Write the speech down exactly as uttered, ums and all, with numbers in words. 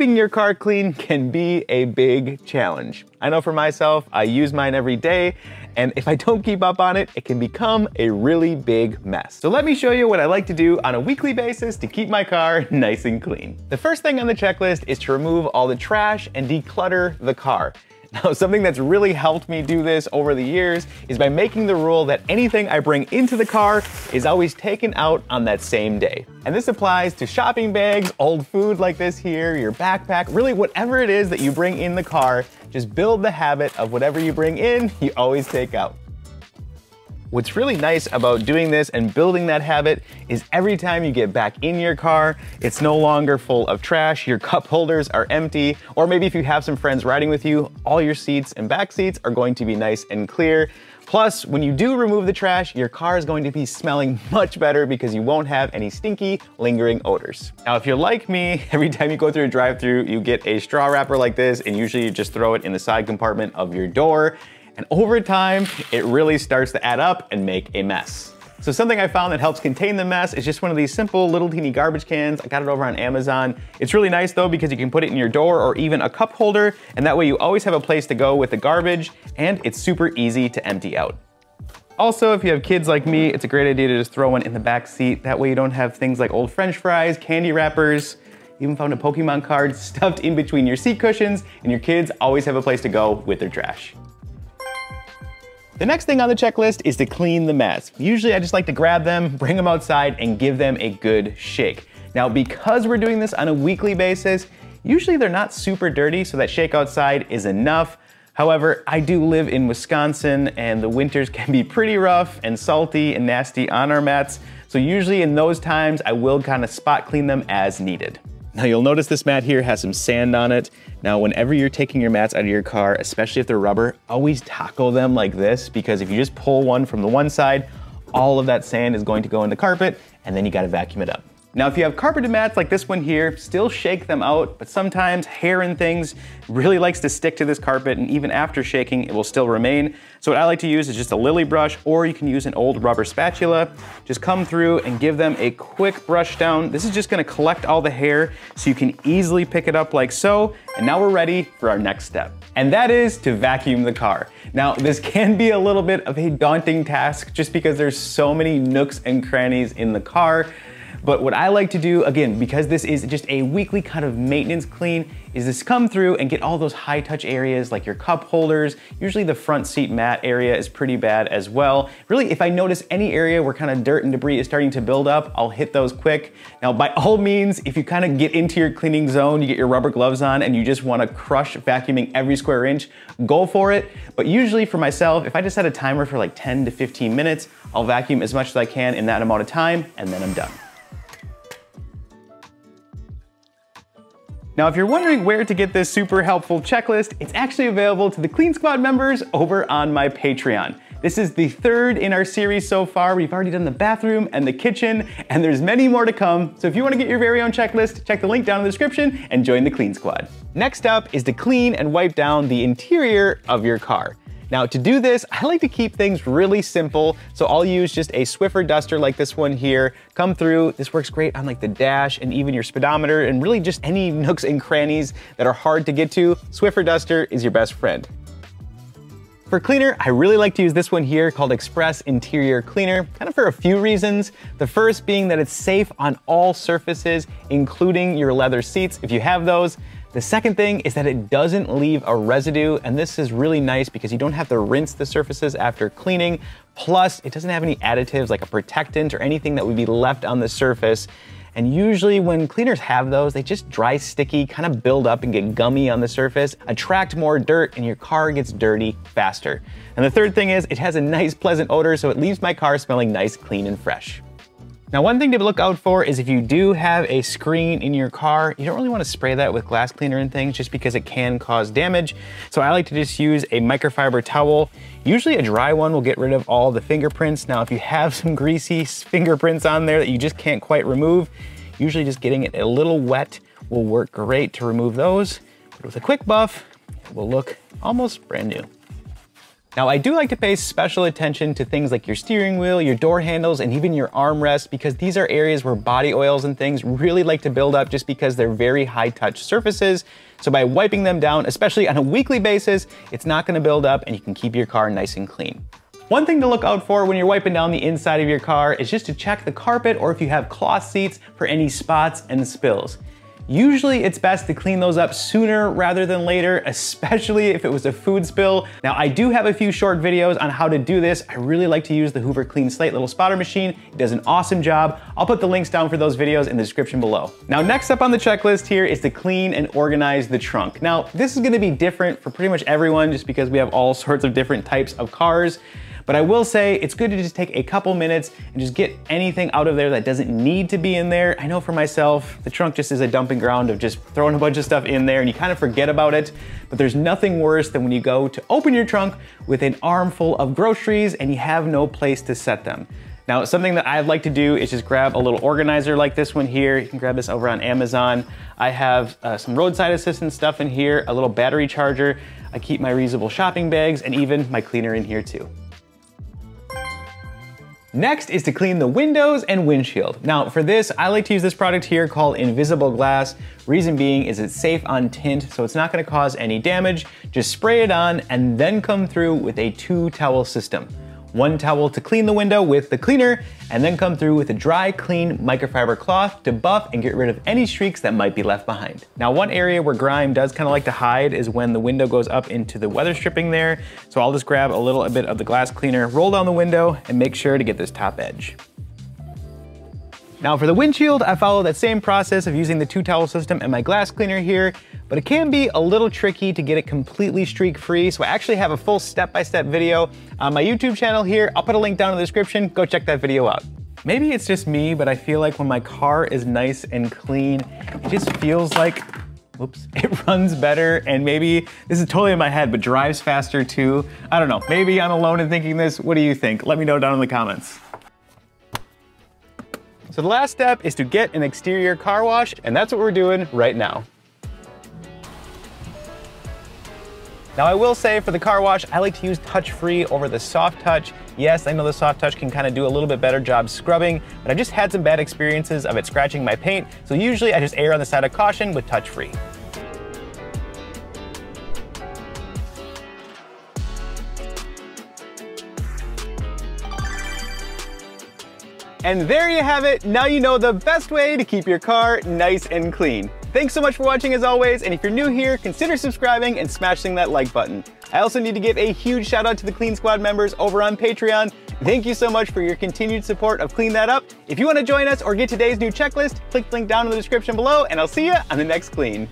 Keeping your car clean can be a big challenge. I know for myself, I use mine every day, and if I don't keep up on it, it can become a really big mess. So let me show you what I like to do on a weekly basis to keep my car nice and clean. The first thing on the checklist is to remove all the trash and declutter the car. Now, something that's really helped me do this over the years is by making the rule that anything I bring into the car is always taken out on that same day. And this applies to shopping bags, old food like this here, your backpack, really whatever it is that you bring in the car, just build the habit of whatever you bring in, you always take out. What's really nice about doing this and building that habit is every time you get back in your car, it's no longer full of trash, your cup holders are empty, or maybe if you have some friends riding with you, all your seats and back seats are going to be nice and clear. Plus, when you do remove the trash, your car is going to be smelling much better because you won't have any stinky, lingering odors. Now, if you're like me, every time you go through a drive-thru, you get a straw wrapper like this, and usually you just throw it in the side compartment of your door. And over time, it really starts to add up and make a mess. So something I found that helps contain the mess is just one of these simple little teeny garbage cans. I got it over on Amazon. It's really nice though, because you can put it in your door or even a cup holder, and that way you always have a place to go with the garbage, and it's super easy to empty out. Also, if you have kids like me, it's a great idea to just throw one in the back seat. That way you don't have things like old French fries, candy wrappers, even found a Pokemon card stuffed in between your seat cushions, and your kids always have a place to go with their trash. The next thing on the checklist is to clean the mess. Usually I just like to grab them, bring them outside, and give them a good shake. Now, because we're doing this on a weekly basis, usually they're not super dirty, so that shake outside is enough. However, I do live in Wisconsin, and the winters can be pretty rough and salty and nasty on our mats. So usually in those times, I will kind of spot clean them as needed. Now you'll notice this mat here has some sand on it. Now, whenever you're taking your mats out of your car, especially if they're rubber, always tackle them like this, because if you just pull one from the one side, all of that sand is going to go in the carpet, and then you gotta vacuum it up. Now, if you have carpeted mats like this one here, still shake them out, but sometimes hair and things really likes to stick to this carpet, and even after shaking, it will still remain. So what I like to use is just a Lilly brush, or you can use an old rubber spatula. Just come through and give them a quick brush down. This is just gonna collect all the hair so you can easily pick it up like so, and now we're ready for our next step. And that is to vacuum the car. Now, this can be a little bit of a daunting task just because there's so many nooks and crannies in the car. But what I like to do, again, because this is just a weekly kind of maintenance clean, is just come through and get all those high touch areas like your cup holders. Usually the front seat mat area is pretty bad as well. Really, if I notice any area where kind of dirt and debris is starting to build up, I'll hit those quick. Now, by all means, if you kind of get into your cleaning zone, you get your rubber gloves on and you just want to crush vacuuming every square inch, go for it. But usually for myself, if I just set a timer for like ten to fifteen minutes, I'll vacuum as much as I can in that amount of time, and then I'm done. Now, if you're wondering where to get this super helpful checklist, it's actually available to the Clean Squad members over on my Patreon. This is the third in our series so far. We've already done the bathroom and the kitchen, and there's many more to come. So if you want to get your very own checklist, check the link down in the description and join the Clean Squad. Next up is to clean and wipe down the interior of your car. Now, to do this, I like to keep things really simple, so I'll use just a Swiffer duster like this one here. Come through, this works great on like the dash and even your speedometer and really just any nooks and crannies that are hard to get to. Swiffer duster is your best friend. For cleaner, I really like to use this one here called Express Interior Cleaner, kind of for a few reasons. The first being that it's safe on all surfaces, including your leather seats, if you have those. The second thing is that it doesn't leave a residue, and this is really nice because you don't have to rinse the surfaces after cleaning. Plus, it doesn't have any additives like a protectant or anything that would be left on the surface. And usually when cleaners have those, they just dry sticky, kind of build up and get gummy on the surface, attract more dirt, and your car gets dirty faster. And the third thing is it has a nice pleasant odor, so it leaves my car smelling nice, clean, and fresh. Now, one thing to look out for is if you do have a screen in your car, you don't really want to spray that with glass cleaner and things just because it can cause damage. So I like to just use a microfiber towel. Usually a dry one will get rid of all the fingerprints. Now, if you have some greasy fingerprints on there that you just can't quite remove, usually just getting it a little wet will work great to remove those. But with a quick buff, it will look almost brand new. Now, I do like to pay special attention to things like your steering wheel, your door handles, and even your armrest, because these are areas where body oils and things really like to build up just because they're very high touch surfaces. So by wiping them down, especially on a weekly basis, it's not gonna build up and you can keep your car nice and clean. One thing to look out for when you're wiping down the inside of your car is just to check the carpet or if you have cloth seats for any spots and spills. Usually it's best to clean those up sooner rather than later, especially if it was a food spill. Now I do have a few short videos on how to do this. I really like to use the Hoover Clean Slate little spotter machine. It does an awesome job. I'll put the links down for those videos in the description below. Now next up on the checklist here is to clean and organize the trunk. Now this is gonna be different for pretty much everyone just because we have all sorts of different types of cars. But I will say it's good to just take a couple minutes and just get anything out of there that doesn't need to be in there. I know for myself, the trunk just is a dumping ground of just throwing a bunch of stuff in there and you kind of forget about it. But there's nothing worse than when you go to open your trunk with an armful of groceries and you have no place to set them. Now, something that I'd like to do is just grab a little organizer like this one here. You can grab this over on Amazon. I have uh, some roadside assistance stuff in here, a little battery charger. I keep my reusable shopping bags and even my cleaner in here too. Next is to clean the windows and windshield. Now for this, I like to use this product here called Invisible Glass. Reason being is it's safe on tint, so it's not gonna cause any damage. Just spray it on and then come through with a two towel system. One towel to clean the window with the cleaner and then come through with a dry, clean microfiber cloth to buff and get rid of any streaks that might be left behind. Now, one area where grime does kind of like to hide is when the window goes up into the weather stripping there. So I'll just grab a little bit of the glass cleaner, roll down the window and make sure to get this top edge. Now for the windshield, I follow that same process of using the two towel system and my glass cleaner here, but it can be a little tricky to get it completely streak free. So I actually have a full step-by-step video on my YouTube channel here. I'll put a link down in the description. Go check that video out. Maybe it's just me, but I feel like when my car is nice and clean, it just feels like, oops, it runs better. And maybe this is totally in my head, but drives faster too. I don't know, maybe I'm alone in thinking this. What do you think? Let me know down in the comments. So the last step is to get an exterior car wash, and that's what we're doing right now. Now I will say for the car wash, I like to use touch-free over the soft touch. Yes, I know the soft touch can kind of do a little bit better job scrubbing, but I've just had some bad experiences of it scratching my paint, so usually I just err on the side of caution with touch-free. And there you have it. Now you know the best way to keep your car nice and clean. Thanks so much for watching as always. And if you're new here, consider subscribing and smashing that like button. I also need to give a huge shout out to the Clean Squad members over on Patreon. Thank you so much for your continued support of Clean That Up. If you want to join us or get today's new checklist, click the link down in the description below and I'll see you on the next Clean.